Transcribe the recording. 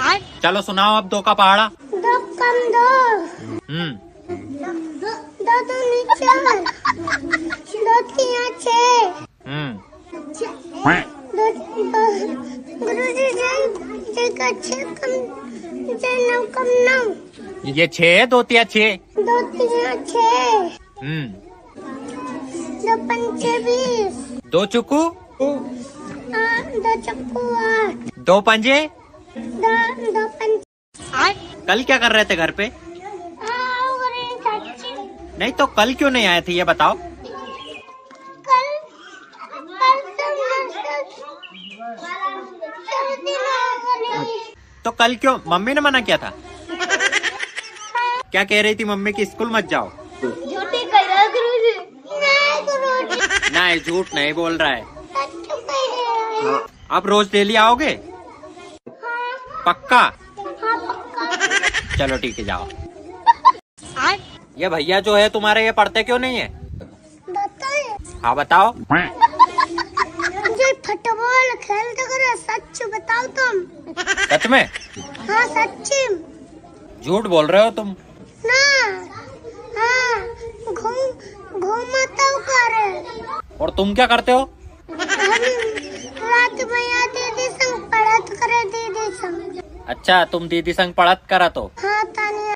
आठ। चलो सुनाओ अब दो का पहाड़ा। दो कम दो। दो दूनी चार। दो तीन छः। गुरुजी जय का छः कम जय नौ कम नौ। ये छः दो तीन छः। दो तीन छः। दो पंचे बीस। दो चुकू। दो चुकू आठ। दो पंजे। दो पंजे। कल क्या कर रहे थे घर पे? नहीं तो कल क्यों नहीं आए थे ये बताओ? तो कल क्यों? मम्मी ने मना किया था? क्या कह रही थी मम्मी कि स्कूल मत जाओ? नहीं, झूठ नहीं बोल रहा है। आप रोज डेली आओगे? पक्का? हाँ, पक्का। चलो ठीक है जाओ। ये भैया जो है तुम्हारे, ये पढ़ते क्यों नहीं है? हाँ बताओ। मुझे फुटबॉल खेलते करो, सच बताओ तुम। सच में? हाँ सच। झूठ बोल रहे हो तुम ना। हाँ घूमता हूँ। और तुम क्या करते हो? रात में दीदी संग पढ़त करे। दीदी संग? अच्छा तुम दीदी संग पढ़त करा तो। हाँ तानिया।